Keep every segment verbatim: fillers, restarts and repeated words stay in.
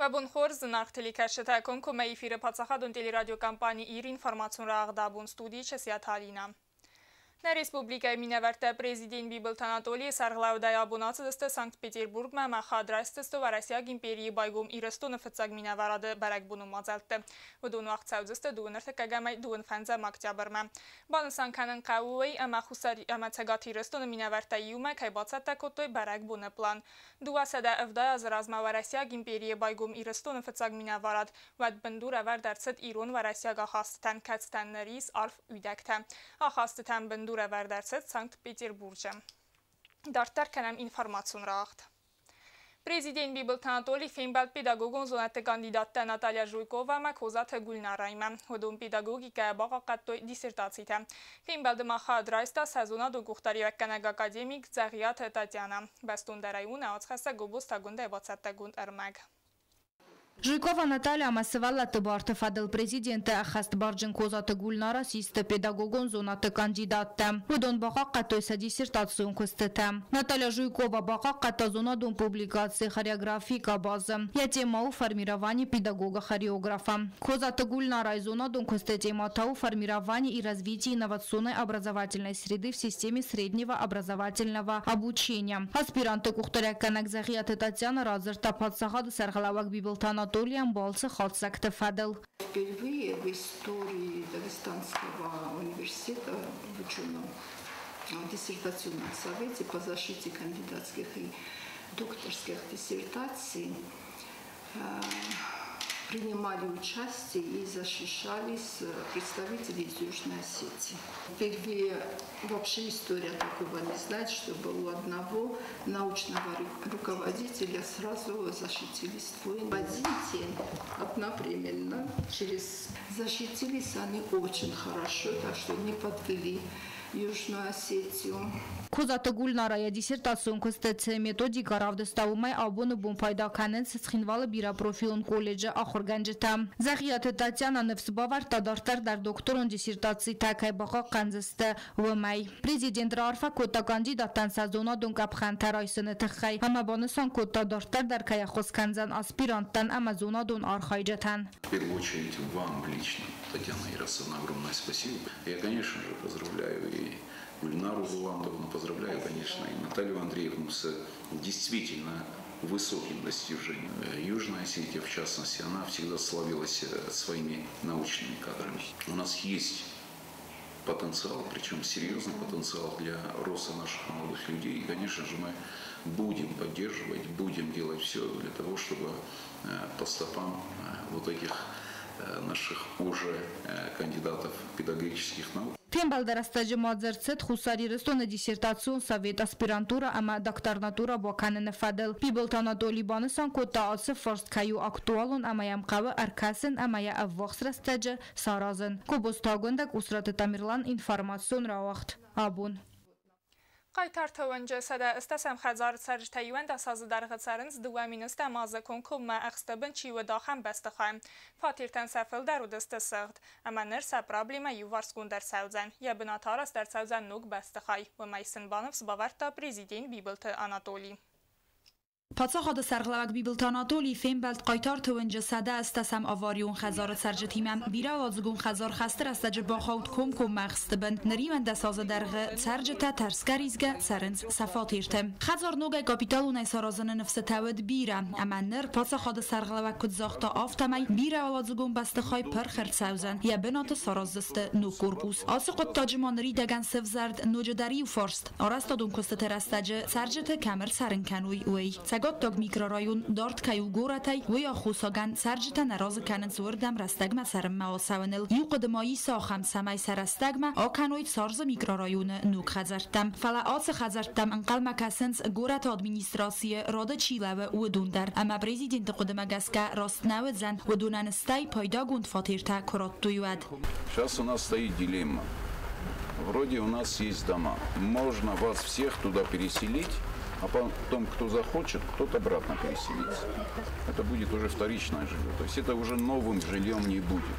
Ve bunhorz narxtelikaşet akon komayifire patsaxadun teleradio kampani ir informatsiyon rağdabun studiyi çesiyat halina. Na Respublikay mineverte prezident Bibeltan Anatoliy sarğlavday abunatsidiste Sankt-Peterburg me maxadrastisto ve Rossiyag imperiyi baygum iristonu fıtsag minevaradı berek bunu mazalttı. Ve dun vaxtsavziste duunerte kagamay duun fenzem aktyabr me. Banısankanın qavulay ama xusar ama tegat iristonu mineverte yume kaybatsatta kotoy berek bunu plan. Duvasada evday azrazma ve Rossiyag imperiyi baygum iristonu fıtsag minevarad ve bindur ever dersit İron ve Rossiyaga xastiten ketstenleriz alf üydekte. A xastiten bindur Դուր է վերդարձեց Սանկտ-Պետերբուրջը։ Դարտար կնեմ ինվարմացուն ռաղթ։ Պրեզիդեն Բիբլթան Անատոլի Ֆեյնբալդ Պեդագոգոն զոնատը կանդիդատտը Նատալիա Ժույկովա մը կոզաթը գուլնարայմ է, հոդում պեդագոգիկը բաղակատտոյ դիսերտացիտ է։ Ֆեյնբալդը մախա ադրայստա սազոնադո գուղտարի վեկկանագ ակադեմիկ ձաղիատ հետատյանը, բաստուն դարայուն աղացխասը գոբոստագունդ է բացատտագունդ արմագ։ Ժույկովա Նատալիա Մասվալատը բարդվադլ պրեզիդենտը ախաստ բարջն կոզատը գուլնարա սիստը պեդագոգոն զոնատը կանդիդատտը, ոդոն բաղակ կատոյսա դիսերտացուն կստտը։ Նատալիա Ժույկովա բաղակ կատա զոնադոն պուբլիկացի խարիագրավիկա բազը, յա տեմաու ֆարմիրավանի պեդագոգա խարիոգրավա։ Կոզատը գուլնարայ զոնադոն կստե տեմատաու ֆարմիրավանի и развитии инновационной образовательной среды в системе среднего образовательного обучения. Аспиранты կուղտարյակկանակ Զաղիատ Տատյանը ռազրտապացահադը սարղալավակ Բիբլթան Анатолием Балца Хацак-то Фадел. Впервые в истории Дагестанского университета в ученом диссертационном совете по защите кандидатских и докторских диссертаций принимали участие и защищались представители из Южной Осетии. Впервые вообще история такого не знает, чтобы у одного научного руководителя сразу защитились двое. Водители одновременно через... защитились они очень хорошо, так что не подвели Южную Осетию. Կոզատը գուլնարայա դիսերտացուն կստեց է մետոդիկ առավդստավում է աբոնը բոմպայդականենց սխինվալը բիրապրովիլոն կոլեջը ախորգանջտամ։ Զաղիատ Տատյանը նվսբավար տադարտար դար դոքտորոն դիսերտացի թակայ բաղաղ կանձստը ոմայ։ Պրեզիդենտ ռարվա կոտա կանդիդատան սազոնադոն կապխանթարայսնը թխայ։ Համաբանսան կոտա դարտար դար կայախոս կանձան ասպիրանտան ամազոնադոն արխայջտան։ В первую очередь вам лично, Татьяна Ирасовна, огромное спасибо. Я, конечно же, поздравляю и Гульнару Буландовну, поздравляю, конечно, и Наталью Андреевну с действительно высоким достижением. Южная Осетия, в частности, она всегда славилась своими научными кадрами. У нас есть потенциал, причем серьезный потенциал для роста наших молодых людей. И, конечно же, мы будем поддерживать, будем делать все для того, чтобы по стопам вот этих наших уже кандидатов педагогических наук. Ֆեյնբալդը մաձերցետ խուսարիրստոնը դիսերտացիոն սավետ ասպիրանտուրա ամա դակտարնատուրա բոկանն ֆադել Բիբլթան Անատոլի բանսան կոտա ասը ֆորսկայու ակտուալոն ամայամ կավը արքասն ամայա ավոխսրստեջը սարազն կոբոստագոնդակ ուսրատը Տամիրլան ինֆորմացիոն ռավախտ աբուն Կայթարթովնջը սադա ստասեմ խազարը սարժթայու են դասազը դարգծարնց դուամին ստեմ ազը կոնքով մա աղստբն չիվը դախան բեստխայմ, պատիրտեն սավլ դարուդ ստսղդ, ամաներ սապրաբլիմը յուվարսկուն դարսավձան, յբնաթարը ստարսավձան նուկ բեստխայ, ոմայսն բանվ սբավարտա պրեզիդեն Բիբլթը Անատոլի։ Պատսախադը սարգլավակ Բիբլթան Անատոլի Ֆեյնբալդ կայթար թվնջը սադա աստասամ ավարյուն խազարը ծարջը թիմեմ վիրա ածգուն խազար խաստր աստաջը բախավտ կոմ կոմ մեղստբն նրիմ են դասազը դարգը ծարջը տա թարսկարիզգը ծարնց սավատ իրդը խազար նոգ է կապիտալ ունայ սարազնը նվսը թավդ բիրա ամաններ պատսախադը սարգլավակ կտ զաղտա ավտամայ բիրա ածգուն բաստխայ պր խրծավզան ե բնատը սարազստը նուկորբուս ասիqot տաջմանրի դագան սվզարդ նոջդարի ֆորստ արաստադուն կստը թրաստաջը ծարջը թ կամր սարնկանուի ուի Սագոտտոգ միկրորայուն դորդկայ ու գորատայ ոյա խուսոգան սարջտան առոզը կանընց որդամ ռաստագմա սարմմա ոսավնել յուղը դմայի սախամ սամայ սարաստագմա ականոյտ սարզը միկրորայունը նուկ խազարդտամ Վալա ասը խազարդտամ ընկալ մակասնց գորատ ադմինիստրասիը ռոդը չիլավը ու դունդար Ամա պրեզիդենտը կոդմագասկա ռաստնավը ձան ու դունանստայ պայդագունդ վաթիրտա կորոտտույուադ Сейчас у нас стоит дилемма. Вроде у нас есть дома. Можно вас всех туда переселить. А потом, кто захочет, кто-то обратно переселится. Это будет уже вторичное жилье. То есть это уже новым жильем не будет.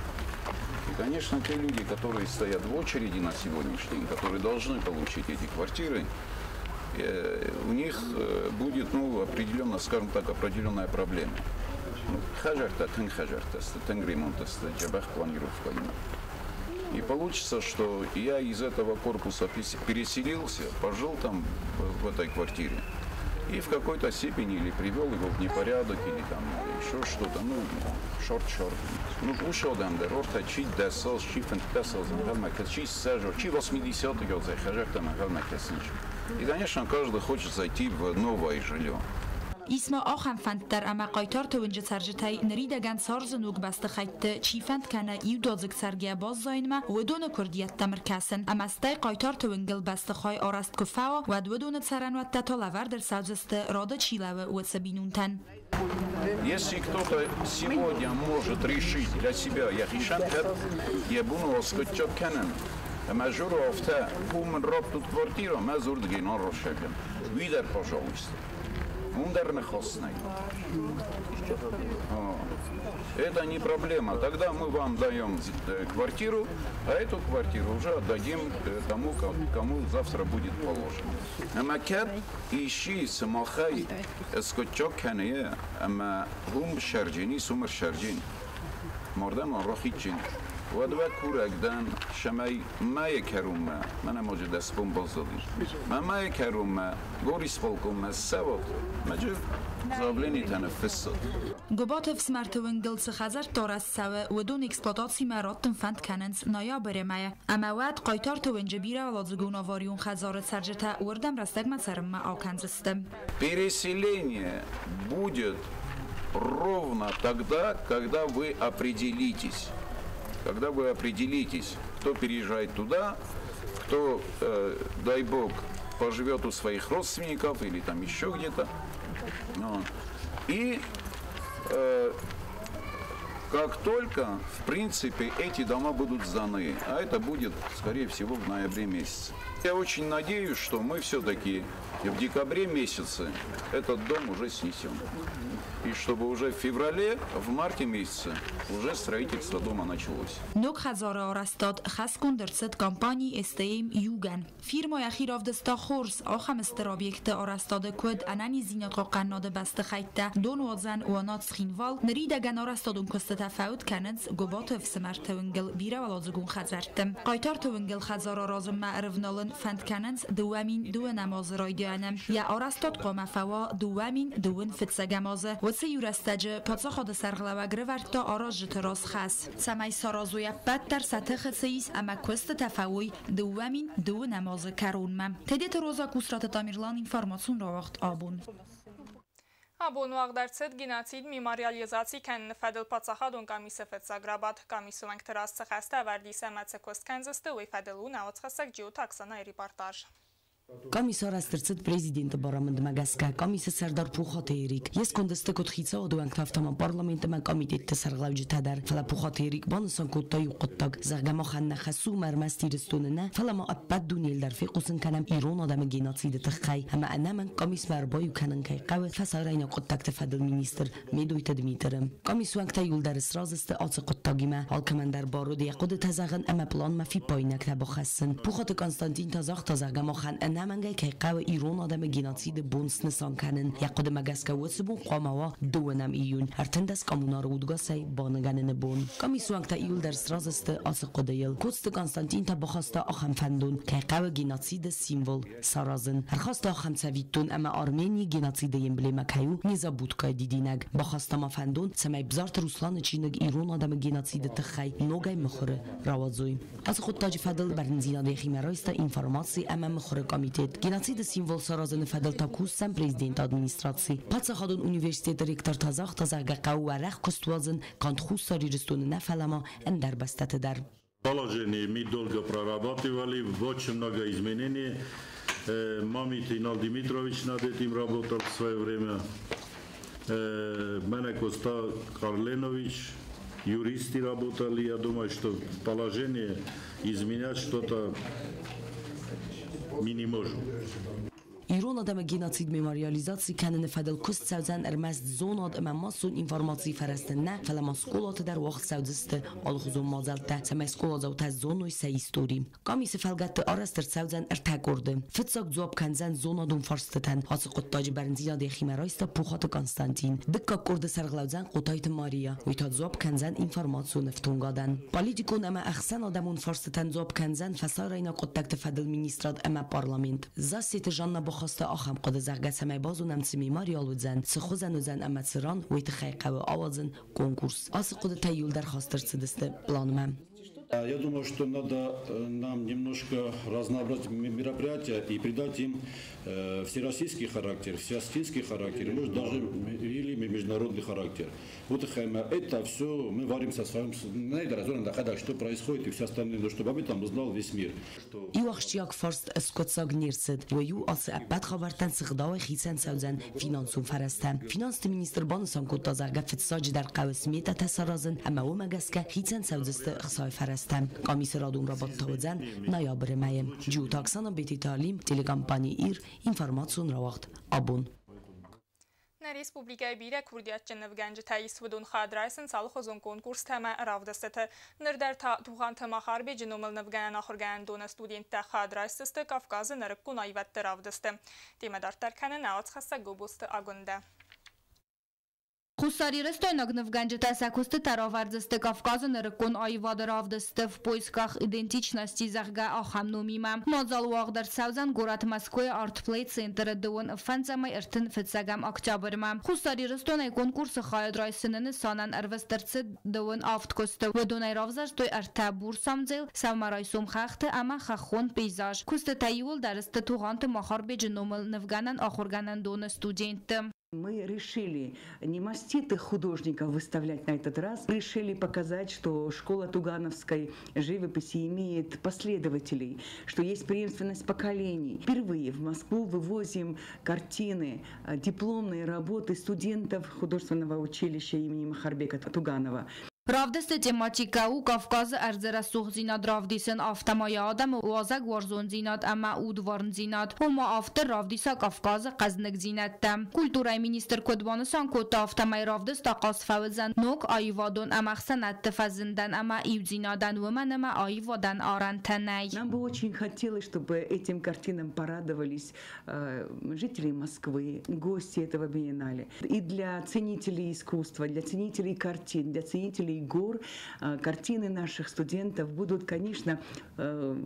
И, конечно, те люди, которые стоят в очереди на сегодняшний день, которые должны получить эти квартиры, у них будет, ну, определенно, скажем так, определенная проблема. Хажарта, тынг хажарта, тынг ремонта, джабах планировка. И получится, что я из этого корпуса переселился, пожил там в этой квартире. И в какой-то степени или привел его в непорядок, или там еще что-то, ну, шорт-шорт. Ну, ушел там, да, рорта, чить, да, сел, шифен, да, сел, загадмай, чить, сажу, чи восьмидесятый год, захажак, там, загадмай, косничек. И, конечно, каждый хочет зайти в новое жилье. Իսմա ախան վանդ դար ամակայթար թո ընջը ծարջտայի նրի դագան ծարզնուկ բաստը խայդտը չի վանդ կանա իվ դոզգ ծարգյա բոզ զայնմա ոդոնը կորդիատ տամր կասն ամաստայի կայթար թո ընգլ բաստը խայ առաստ կվավա ոդ ոդոնը ծարանուատ տատո լավար դր ծավզստը ռոդը չի լավը ուծը բինունտան. Если кто-то сегодня может решить для себя, я хишан, я буду скотчок канам. Мажору офта, кумн роб тут квартиру, мазур дгинон рошекем. Видер, пожалуйста. Это не проблема. Тогда мы вам даем квартиру, а эту квартиру уже отдадим тому, кому завтра будет положено. Намакер ищи самохай скотчок хане, ама хум шарджини сумар шарджин. Мордам он рохичин. Водва курагдан шамай мая керума. Мана может да спом базовиш. Мая керума горис полком савод. Մաջուր զավլենի տանը վսոտ։ Գոբոտև սմարդվն գլցը խազար տորաս սավը ուդուն էքսպոտացի մարոտն վանդ կանենց նոյա բերեմայը։ Ամավատ կայթար թվն ժբիրա վլոզգունովորյուն խազարը ծարջտա ուրդամ ռաստագմա ծարմմա ականցստը։ Переселение будет ровно тогда, когда вы определитесь. Когда вы определитесь, кто переезжает туда, кто, дай бог, поживет у своих родственников или там еще где-то. И э, как только, в принципе, эти дома будут сданы, а это будет, скорее всего, в ноябре месяце. Я очень надеюсь, что мы все-таки в декабре месяце этот дом уже снесем. И чтобы уже в феврале, в марте месяце уже строительство дома началось. Նոք հազարը առաստոտ խասկուն դրծտ կամպանի էստեիմ յուգան։ Վիրմոյ ախիրով դստա խորս ախամստր օբյեկտը առաստոտը կոտ անանի զինոտ գոկաննոդը բաստը խայտտա դոն ոզան ուանոց խինվալ նրի դագան առաստոտուն կստտա վայուտ կանընց գոբոտև սմարդը ընգլ բիրավալոզգուն խազարդը։ Կայթարդը ընգլ խազարը ռոզմմա արվնոլն վանդ կանընց դուամին դուը նամոզրոյդյանը։ Յա առաստոտ կոմավավա դուամին դուըն վծագամոզը Սյուրաստաջը պոցոխոդը սարգլավագրը վարդտո առոզ ժտրոզ խաս։ Սամայ սորոզույա պատտար սատխըցիս ամակոստը տավավույ դուվամին դու նամոզը կարունմա։ Թեդետը ռոզակ ուսրատը տամիրլան ինվարմոցուն ռովողթ աբուն։ Աբոնու աղդարձետ գինացիդ մի մարյալիզացի կեն նվեդլ պացախադուն կամիսը վետ սագրաբատ կամիսու ենք տրաս ծխաստա վարդիս ամացը կոստ կենզստը ու վեդլու նաոց խասակ ջիու թակսանա էրի պարտաժ։ Կամիսար աստրծտ պրեզիդենտը բարամընդ մագասկա, կամիսը սարդար պուխատ էրիք, ես կոնդստը կոտ խիցա ոդուանք թավտաման պարլամենտը մակ ամիտետ տեսարգլավ ժտադար, վլա պուխատ էրիք, բանսան կոտտայ ու կոտտակ, զաղգամախան նխասու մարմաս տիրստուննը, վլամա ապպատ դունել դարվի կոսն կանամ իրոն ադամը գենացիդը տխկայ, համա անամն կամիս մարբայ ու կաննքայ կավը վասարայնա կոտտակ տվադլ մինիստր, մեդույթը դմիտրը, կամիսու անք տայ ուլդար սրազստը ացը կոտտագիմա, ալքամանդար բարոդի կոդը թազաղն ամա պլանմա ֆի պայնակ նաբախասն, պուխատը Կոնստանտին թազաղ թազաղգամախան Նամանգայ կայկավը իրոն ադամը գինացիդը բոնց նսան կանն, յակոդը մագասկա ոծբուն խամավա դուանամ իյուն, արդնդաս կամունարը ուդգասայ բանգաննը բոն։ Կամիսուանքտա իյուլ դար սրազստը ասկոդայել, կոստը Կոնստանտին թա բխաստա ախամֆանդուն, կայկավը գինացիդը սիմվոլ, սարազն, հրխաստա ախամցավիտտուն ամա Արմենի գինացիդը եմբլեմակայու նիզաբուտկայ դիդինակ, բխաստամաֆանդուն ցմայ բզարտ Ռուսլանը չինըկ իրոն ադամը գինացիդը տխայ, նոգայ մխորը ռավազոյ։ Ասխոտտաջի ֆադլ բարնզինադե խիմարայստա ինֆորմացի ամա մխորը Կամիտետ, գինացիդը սիմվոլ սարազը նվեդլ տակուսսան պրեզիդենտ ադմինիստրացի, պացախադոն ունիվերսիտետը ռեկտար թազաղ թազաղգակավու արեղ կստուազն կանտխուս սարիրստոնը նավալամա ընդար բաստատը դար։ Положение мы долго прорабатывали, очень много изменений. Мамит Инал Димитрович над этим работал в свое время. Мене Коста Карленович, юристы работали. Я думаю, что положение изменять что-то мы не можем. Ирона даме геноцид мемориализации канене фаделкус саудзан эрмест зонад эммасун информации ферестенне фалемаскулат дар вахт саудзисте алхузон мазалте семескулат заутаз зоной се истори. Камисе фалгатте арестер саудзан эртекорде. Фитсак дзоб канзан зонадун фарстетен хасыкот тажи бернзина дехимерайста пухат Константин. Дикка корде сарглаудзан котайт Мария. Уйтад дзоб канзан информацию нефтунгаден. Политикон эме ахсан адамун фарстетен дзоб канзан фасарайна котакт фадел министрад эме парламент. Засите жанна خواسته آخم قد زغگ سمای باز و نمسی میماریال و زن سخوزن و زن امت سران و تخیقه و آوازن کنکورس آس قد تیول در خواستر سدسته پلانمم. Я думаю, что надо нам немножко разнообразить мероприятия и придать им всероссийский характер, всеостинский характер, может даже или международный характер. Вот это все мы варимся с вами на это разорен доходах, что происходит и все остальное, но чтобы об этом узнал весь мир. Иохчиак форст скотсаг нирсет, вою асы аппат хавартан сыгдауэ хисен саудзен финансун фарастан. Финансты министр банусан коттазарга фитсаджи дар кавесмета тасаразын, ама омагаске хисен саудзесты хсай фарастан. Կամիսը ռադուն ռաբատթաուձան նայաբրը մայ է ջու տաքսանը բետի տալիմ տելեկամպանի իր ինֆորմացիոն ռավախտ աբոն Республикай бире курдиятченев генжетайис вдун хадрайсен салхозон конкурс тема равдастете. Нердерта духан тема харби дженомелнев генахорген дона студентте хадрайсесте Кавказы нерекунайветте равдасте. Тимедартеркене наацхаса гобусте агунде. Хусари Рестойнагнов Ганджетасакусты Таровардзасты Кавказа Рекон Айвадаравдасты в поисках идентичности Захга Ахамнумима. Модзал Уахдар Саузан, город Москвы, Артплей-центр Дуон Фензамай Иртин Фицагам Октябрьма. Хусари Рестойнай конкурсы Хайдрайсинены Санан Эрвестерцы Дуон Афткосты. Ведунай Равзастой Арта Бурсамдзел, Самарай Сумхахты, Ама Хахон Пейзаж. Кусты Тайул Дарасты Туганты Махарбеджи Номал Невганан Ахурганан Дона студенты. Мы решили не маститых художников выставлять на этот раз, решили показать, что школа тугановской живописи имеет последователей, что есть преемственность поколений. Впервые в Москву вывозим картины, дипломные работы студентов художественного училища имени Махарбека Туганова. Равдасты тематика у Кавказа Эрзерасух зинат равдисен автомая адам у Азаг варзон зинат ама удварн зинат. Ума автор равдиса Кавказа казнек зинаттам. Культурай министр Кодванысан кота автомай равдас тақас фавзан нок айвадон амахсан аттефазиндан ама ивзинадан умен ама айвадан арантанай. Нам бы очень хотелось, чтобы этим картинам порадовались э, жители Москвы, гости этого биеннале. И для ценителей искусства, для ценителей картин, для ценителей гор, картины наших студентов будут, конечно,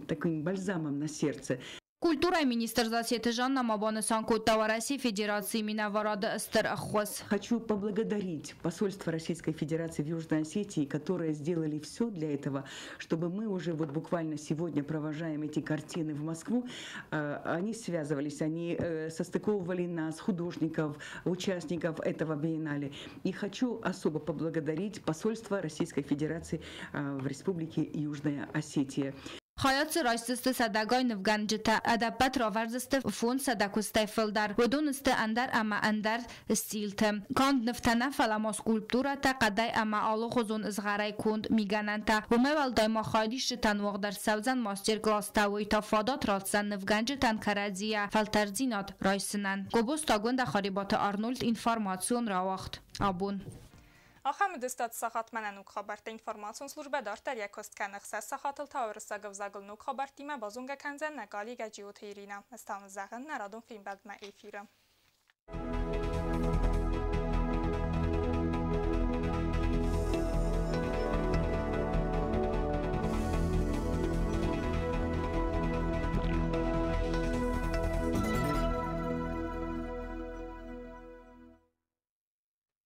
таким бальзамом на сердце. Культура министр Засеты Жанна Мабонесан Кутава России Федерации Минаварада Старахос. Хочу поблагодарить посольство Российской Федерации в Южной Осетии, которые сделали все для этого, чтобы мы уже вот буквально сегодня провожаем эти картины в Москву. Они связывались, они состыковывали нас, художников, участников этого биеннале. И хочу особо поблагодарить посольство Российской Федерации в Республике Южная Осетия. Հայացը ռայստստը սադագայնվ գանջտա, ադապատ ռովարձստը ֆոն սադակուստայ ֆլդար, ոդոնստը անդար ամա անդար ստիլտը, կանդնվ տանա ֆալամա սկուլպտուրատա կադայ ամա ալոխոզոն զղարայ կոնդ միգանանտա, ոմևալ դայմա խայդիշը տանուղ դար սավզան մաստեր կլաստա ոյտա ֆադատ ռալսաննվ գանջտան քարաձիա, ֆալտարձինատ ռայսնան, գոբոս տագոնդա խարիբատը Արնոլդ ինֆորմացիոն ռավախտ, աբոն Ախամը դստած սախատմենեն ուկ խաբարդը ինվորմացուն սլուր բեդար տեր եկոստ կենղ սես սախատլ թավրս սագվ զագլն ուկ խաբարդիմը բազունգը կենձեն նկալի գաջիութ իրինը, ստան զաղն նարադուն ֆիլմ բագմը էվիրը։